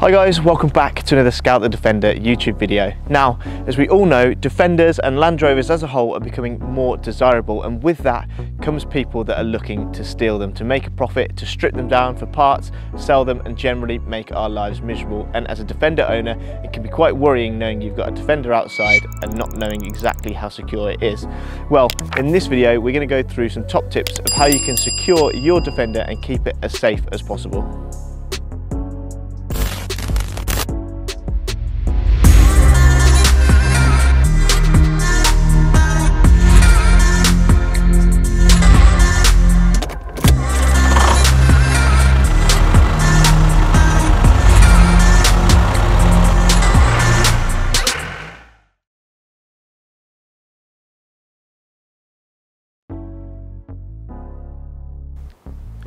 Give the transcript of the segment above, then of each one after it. Hi guys, welcome back to another Scout the Defender YouTube video. Now, as we all know, Defenders and Land Rovers as a whole are becoming more desirable, and with that comes people that are looking to steal them, to make a profit, to strip them down for parts, sell them, and generally make our lives miserable. And as a Defender owner, it can be quite worrying knowing you've got a Defender outside and not knowing exactly how secure it is. Well, in this video, we're going to go through some top tips of how you can secure your Defender and keep it as safe as possible.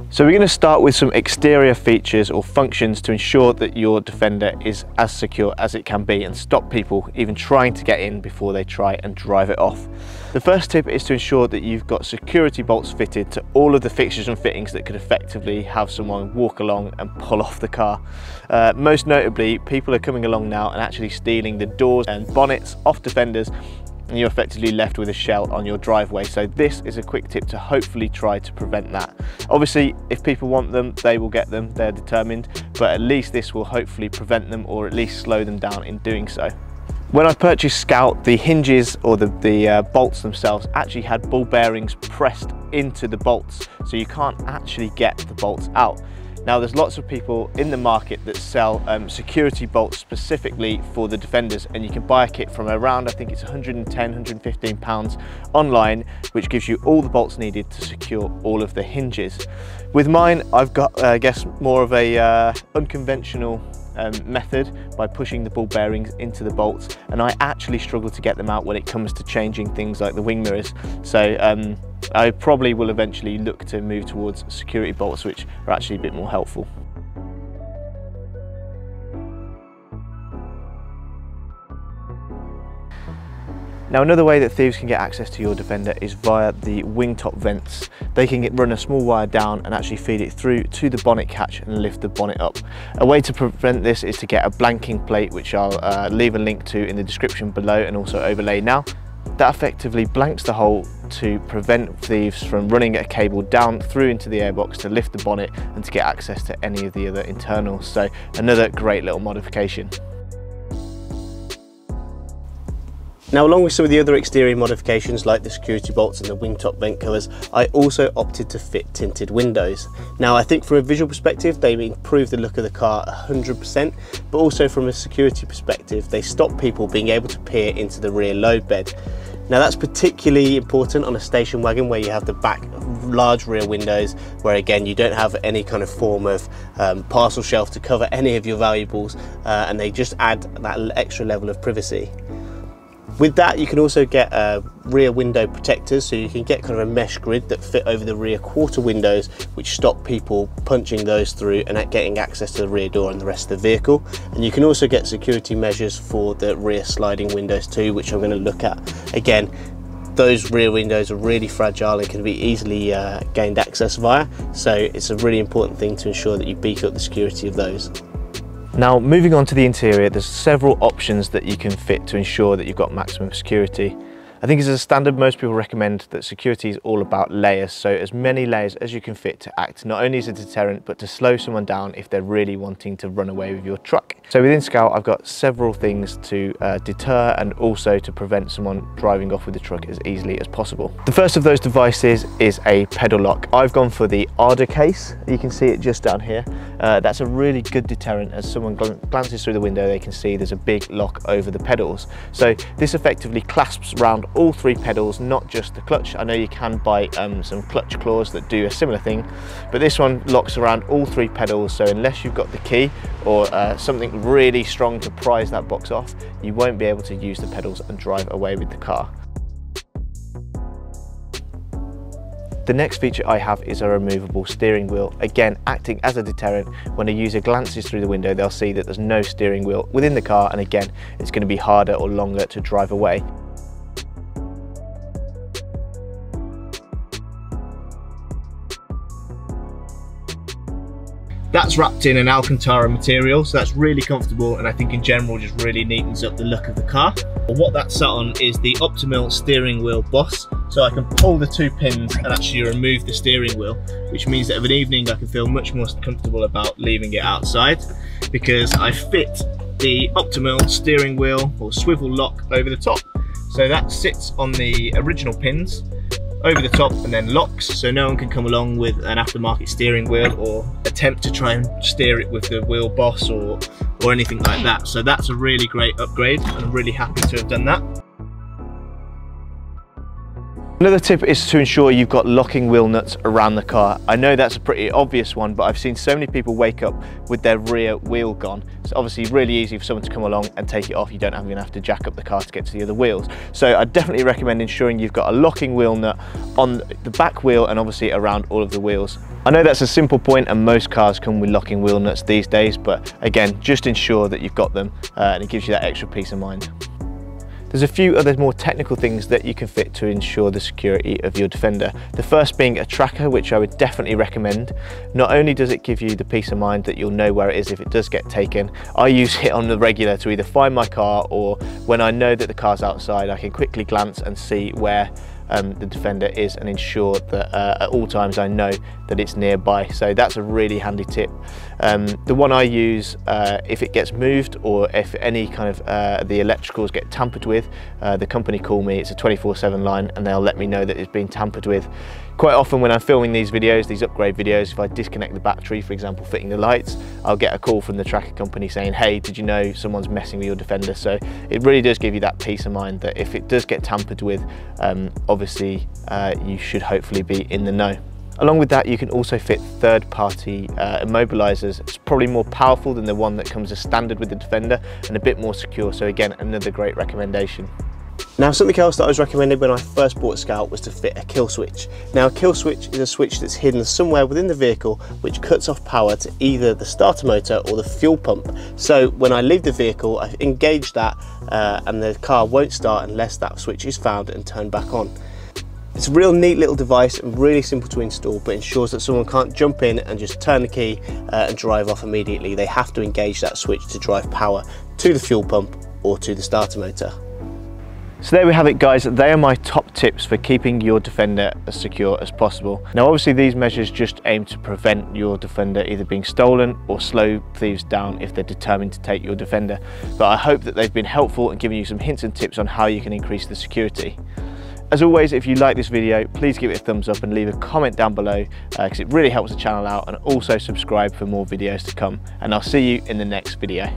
So we're going to start with some exterior features or functions to ensure that your Defender is as secure as it can be and stop people even trying to get in before they try and drive it off. The first tip is to ensure that you've got security bolts fitted to all of the fixtures and fittings that could effectively have someone walk along and pull off the car. Most notably, people are coming along now and actually stealing the doors and bonnets off Defenders, and you're effectively left with a shell on your driveway. So this is a quick tip to hopefully try to prevent that. Obviously, if people want them, they will get them, they're determined, but at least this will hopefully prevent them or at least slow them down in doing so. When I purchased Scout, the hinges or the bolts themselves actually had ball bearings pressed into the bolts, so you can't actually get the bolts out. Now, there's lots of people in the market that sell security bolts specifically for the Defenders, and you can buy a kit from around, I think it's £110–115 online, which gives you all the bolts needed to secure all of the hinges. With mine, I've got, I guess, more of a unconventional method by pushing the ball bearings into the bolts, and I actually struggle to get them out when it comes to changing things like the wing mirrors. So I probably will eventually look to move towards security bolts, which are actually a bit more helpful. Now, another way that thieves can get access to your Defender is via the wingtop vents. They can run a small wire down and actually feed it through to the bonnet catch and lift the bonnet up. A way to prevent this is to get a blanking plate, which I'll leave a link to in the description below and also overlay now. That effectively blanks the hole to prevent thieves from running a cable down through into the airbox to lift the bonnet and to get access to any of the other internals. So another great little modification. Now, along with some of the other exterior modifications like the security bolts and the wingtop vent covers, I also opted to fit tinted windows. Now, I think from a visual perspective, they improve the look of the car 100%, but also from a security perspective, they stop people being able to peer into the rear load bed. Now, that's particularly important on a station wagon where you have the back large rear windows, where again you don't have any kind of form of parcel shelf to cover any of your valuables, and they just add that extra level of privacy. With that, you can also get rear window protectors, so you can get kind of a mesh grid that fit over the rear quarter windows, which stop people punching those through and getting access to the rear door and the rest of the vehicle. And you can also get security measures for the rear sliding windows too, which I'm going to look at. Again, those rear windows are really fragile and can be easily gained access via, so it's a really important thing to ensure that you beef up the security of those. Now, moving on to the interior, there's several options that you can fit to ensure that you've got maximum security. I think as a standard, most people recommend that security is all about layers, so as many layers as you can fit to act not only as a deterrent, but to slow someone down if they're really wanting to run away with your truck. So within Scout, I've got several things to deter and also to prevent someone driving off with the truck as easily as possible. The first of those devices is a pedal lock. I've gone for the Arda case. You can see it just down here. That's a really good deterrent. As someone glances through the window, they can see there's a big lock over the pedals. So this effectively clasps around all three pedals, not just the clutch. I know you can buy some clutch claws that do a similar thing, but this one locks around all three pedals. So unless you've got the key or something really strong to prise that box off, you won't be able to use the pedals and drive away with the car. The next feature I have is a removable steering wheel, again acting as a deterrent. When a user glances through the window, they'll see that there's no steering wheel within the car, and again it's going to be harder or longer to drive away. That's wrapped in an Alcantara material, so that's really comfortable, and I think in general just really neatens up the look of the car. But what that's sat on is the Optimal steering wheel boss, so I can pull the two pins and actually remove the steering wheel, which means that of an evening I can feel much more comfortable about leaving it outside, because I fit the Optimal steering wheel or swivel lock over the top. So that sits on the original pins over the top and then locks, so no one can come along with an aftermarket steering wheel or attempt to try and steer it with the wheel boss or anything like that. So that's a really great upgrade, and I'm really happy to have done that. Another tip is to ensure you've got locking wheel nuts around the car. I know that's a pretty obvious one, but I've seen so many people wake up with their rear wheel gone. It's obviously really easy for someone to come along and take it off. You don't even have to jack up the car to get to the other wheels. So I definitely recommend ensuring you've got a locking wheel nut on the back wheel and obviously around all of the wheels. I know that's a simple point, and most cars come with locking wheel nuts these days, but again, just ensure that you've got them and it gives you that extra peace of mind. There's a few other more technical things that you can fit to ensure the security of your Defender. The first being a tracker, which I would definitely recommend. Not only does it give you the peace of mind that you'll know where it is if it does get taken, I use it on the regular to either find my car, or when I know that the car's outside, I can quickly glance and see where the Defender is and ensure that at all times I know that it's nearby. So that's a really handy tip. The one I use, if it gets moved or if any kind of the electricals get tampered with, the company call me. It's a 24/7 line and they'll let me know that it's been tampered with. Quite often when I'm filming these videos, these upgrade videos, if I disconnect the battery, for example fitting the lights, I'll get a call from the tracker company saying, hey, did you know someone's messing with your Defender? So it really does give you that peace of mind that if it does get tampered with, obviously you should hopefully be in the know. Along with that, you can also fit third-party immobilizers. It's probably more powerful than the one that comes as standard with the Defender and a bit more secure, so again, another great recommendation. Now, something else that I was recommended when I first bought Scout was to fit a kill switch. Now, a kill switch is a switch that's hidden somewhere within the vehicle which cuts off power to either the starter motor or the fuel pump. So when I leave the vehicle, I engage that and the car won't start unless that switch is found and turned back on. It's a real neat little device and really simple to install, but ensures that someone can't jump in and just turn the key and drive off immediately. They have to engage that switch to drive power to the fuel pump or to the starter motor. So there we have it, guys. They are my top tips for keeping your Defender as secure as possible. Now obviously these measures just aim to prevent your Defender either being stolen or slow thieves down if they're determined to take your Defender. But I hope that they've been helpful and given you some hints and tips on how you can increase the security. As always, if you like this video, please give it a thumbs up and leave a comment down below because it really helps the channel out, and also subscribe for more videos to come. And I'll see you in the next video.